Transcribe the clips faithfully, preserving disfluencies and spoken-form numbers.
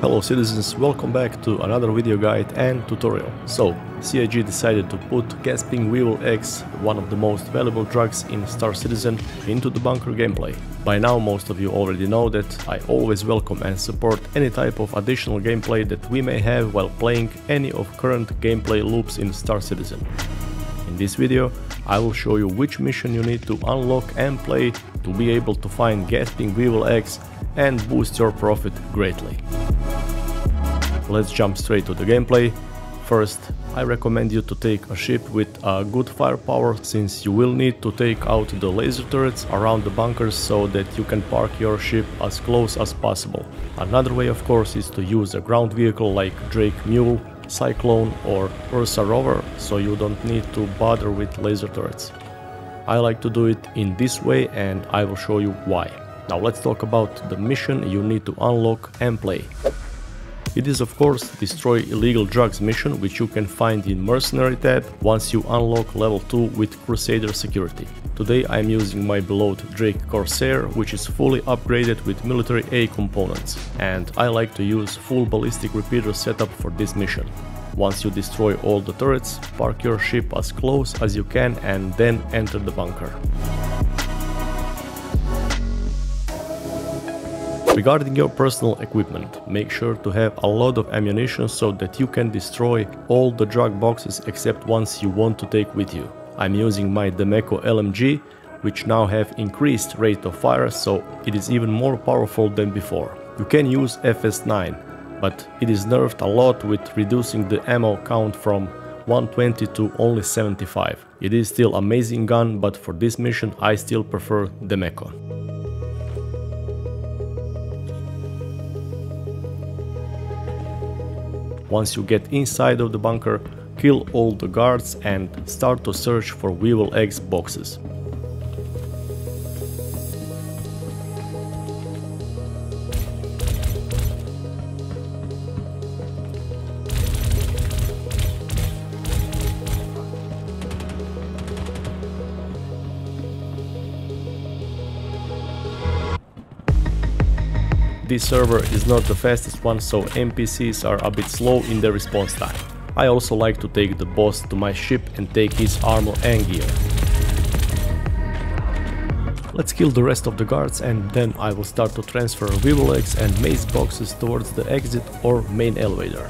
Hello citizens, welcome back to another video guide and tutorial. So, C I G decided to put Gasping Weevil Eggs, one of the most valuable drugs in Star Citizen, into the bunker gameplay. By now most of you already know that I always welcome and support any type of additional gameplay that we may have while playing any of current gameplay loops in Star Citizen. In this video, I will show you which mission you need to unlock and play to be able to find Gasping Weevil Eggs and boost your profit greatly. Let's jump straight to the gameplay. First, I recommend you to take a ship with a good firepower, since you will need to take out the laser turrets around the bunkers so that you can park your ship as close as possible. Another way, of course, is to use a ground vehicle like Drake Mule, Cyclone or Ursa Rover, so you don't need to bother with laser turrets. I like to do it in this way and I will show you why. Now let's talk about the mission you need to unlock and play. It is of course Destroy Illegal Drugs mission, which you can find in Mercenary tab once you unlock level two with Crusader security. Today I am using my beloved Drake Corsair, which is fully upgraded with military A components, and I like to use full ballistic repeater setup for this mission. Once you destroy all the turrets, park your ship as close as you can and then enter the bunker. Regarding your personal equipment, make sure to have a lot of ammunition so that you can destroy all the drug boxes except ones you want to take with you. I'm using my Demeco L M G, which now have increased rate of fire, so it is even more powerful than before. You can use F S nine, but it is nerfed a lot with reducing the ammo count from one twenty to only seventy-five. It is still an amazing gun, but for this mission I still prefer Demeco. Once you get inside of the bunker, kill all the guards and start to search for Weevil Eggs boxes. This server is not the fastest one, so N P Cs are a bit slow in their response time. I also like to take the boss to my ship and take his armor and gear. Let's kill the rest of the guards and then I will start to transfer Weevil Eggs and Maze boxes towards the exit or main elevator.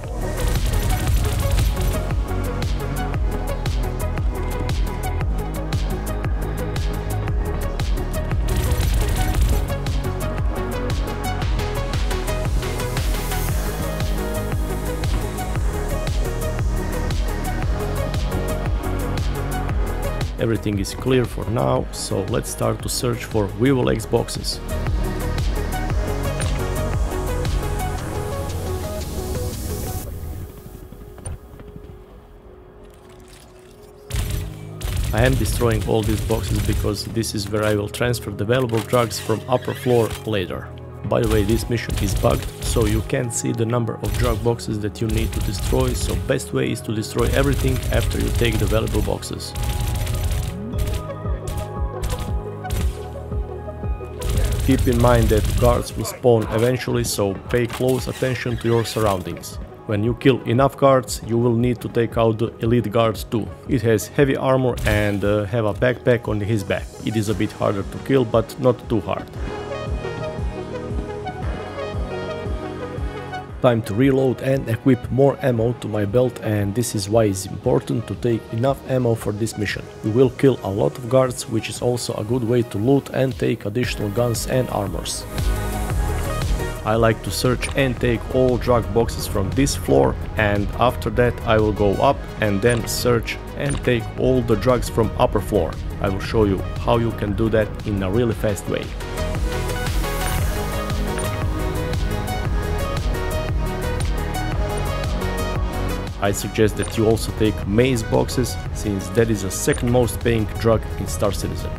Everything is clear for now, so let's start to search for Weevil X boxes. I am destroying all these boxes because this is where I will transfer the valuable drugs from upper floor later. By the way, this mission is bugged, so you can't see the number of drug boxes that you need to destroy, so best way is to destroy everything after you take the valuable boxes. Keep in mind that guards will spawn eventually, so pay close attention to your surroundings. When you kill enough guards, you will need to take out the elite guards too. It has heavy armor and uh, have a backpack on his back. It is a bit harder to kill, but not too hard. Time to reload and equip more ammo to my belt, and this is why it's important to take enough ammo for this mission. You will kill a lot of guards, which is also a good way to loot and take additional guns and armors. I like to search and take all drug boxes from this floor, and after that I will go up and then search and take all the drugs from upper floor. I will show you how you can do that in a really fast way. I suggest that you also take Maze boxes, since that is the second most paying drug in Star Citizen.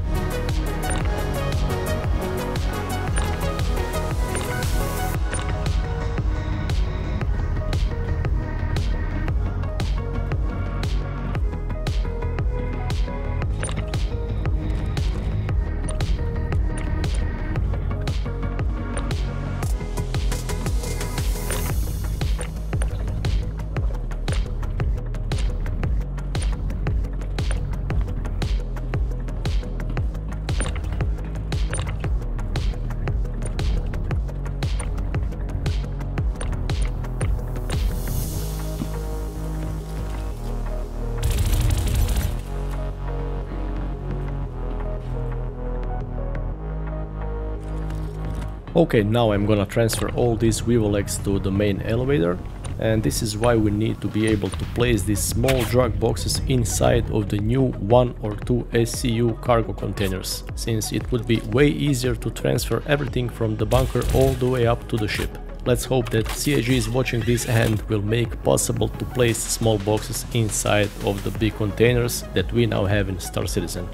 Okay, now I'm gonna transfer all these Weevil Eggs to the main elevator, and this is why we need to be able to place these small drug boxes inside of the new one or two S C U cargo containers, since it would be way easier to transfer everything from the bunker all the way up to the ship. Let's hope that C I G is watching this and will make possible to place small boxes inside of the big containers that we now have in Star Citizen.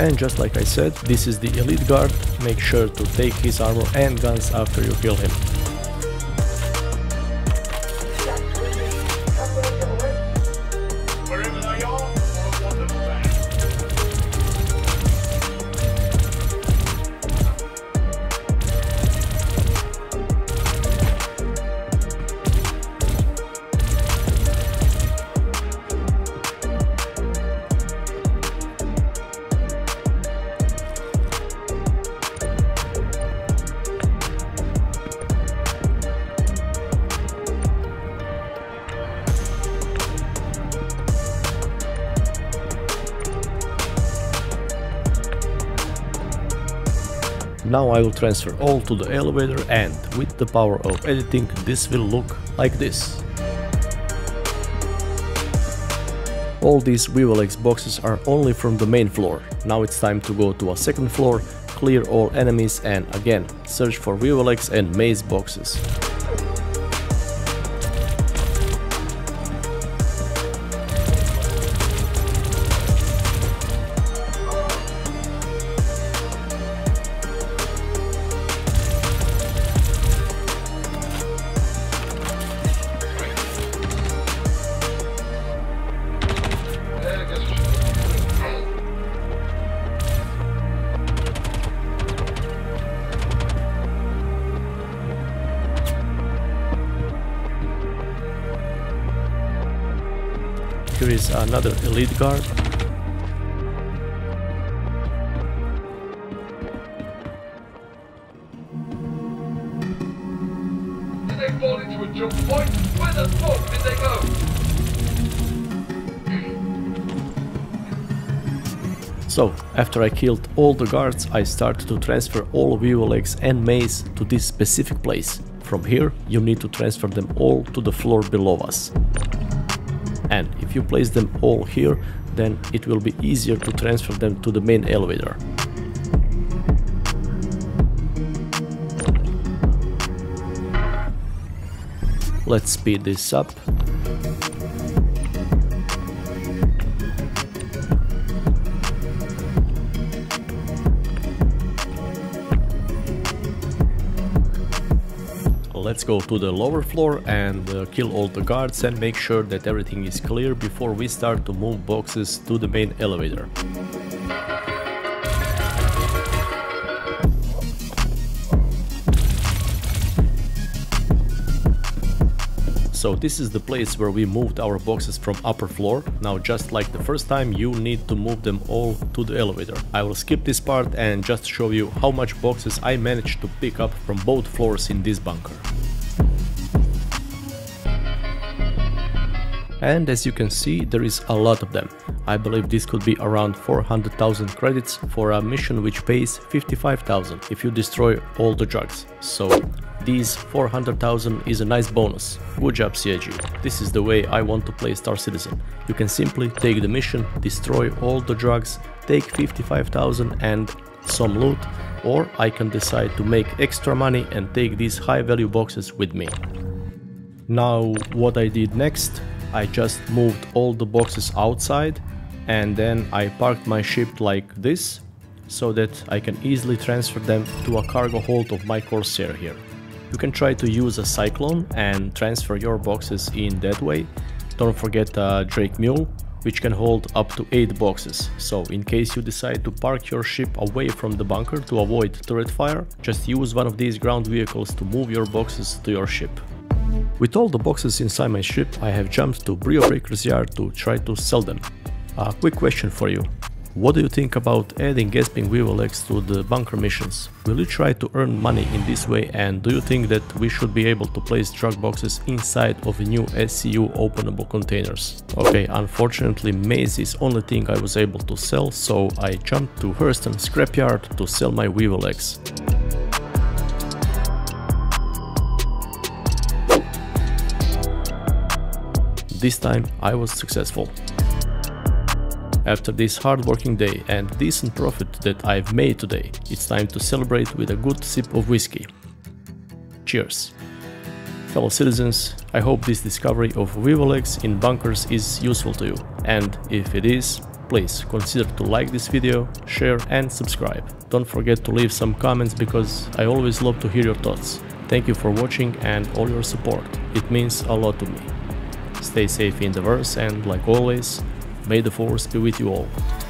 And just like I said, this is the elite guard. Make sure to take his armor and guns after you kill him. Now I will transfer all to the elevator, and with the power of editing this will look like this. All these Weevil X boxes are only from the main floor. Now it's time to go to a second floor, clear all enemies, and again search for Weevil X and Maze boxes. Here is another elite guard. Did they fall into a jump point? Where the fuck did they go? So, after I killed all the guards, I started to transfer all Weevil Eggs and Maze to this specific place. From here, you need to transfer them all to the floor below us. And if you place them all here, then it will be easier to transfer them to the main elevator. Let's speed this up. Let's go to the lower floor and uh, kill all the guards and make sure that everything is clear before we start to move boxes to the main elevator. So this is the place where we moved our boxes from upper floor. Now just like the first time, you need to move them all to the elevator. I will skip this part and just show you how much boxes I managed to pick up from both floors in this bunker. And as you can see, there is a lot of them. I believe this could be around four hundred thousand credits for a mission which pays fifty-five thousand if you destroy all the drugs. So these four hundred thousand is a nice bonus. Good job, C I G. This is the way I want to play Star Citizen. You can simply take the mission, destroy all the drugs, take fifty-five thousand and some loot, or I can decide to make extra money and take these high value boxes with me. Now what I did next, I just moved all the boxes outside and then I parked my ship like this so that I can easily transfer them to a cargo hold of my Corsair here. You can try to use a Cyclone and transfer your boxes in that way. Don't forget a Drake Mule which can hold up to eight boxes, so in case you decide to park your ship away from the bunker to avoid turret fire, just use one of these ground vehicles to move your boxes to your ship. With all the boxes inside my ship, I have jumped to Brio Breaker's yard to try to sell them. A quick question for you. What do you think about adding Gasping Weevil Eggs to the bunker missions? Will you try to earn money in this way, and do you think that we should be able to place drug boxes inside of new S C U openable containers? Okay, unfortunately Maze is only thing I was able to sell, so I jumped to Hurston Scrapyard to sell my Weevil Eggs. This time I was successful. After this hard-working day and decent profit that I've made today, it's time to celebrate with a good sip of whiskey. Cheers! Fellow citizens, I hope this discovery of Weevil Eggs in bunkers is useful to you, and if it is, please consider to like this video, share and subscribe. Don't forget to leave some comments because I always love to hear your thoughts. Thank you for watching and all your support, it means a lot to me. Stay safe in the verse and, like always, may the force be with you all.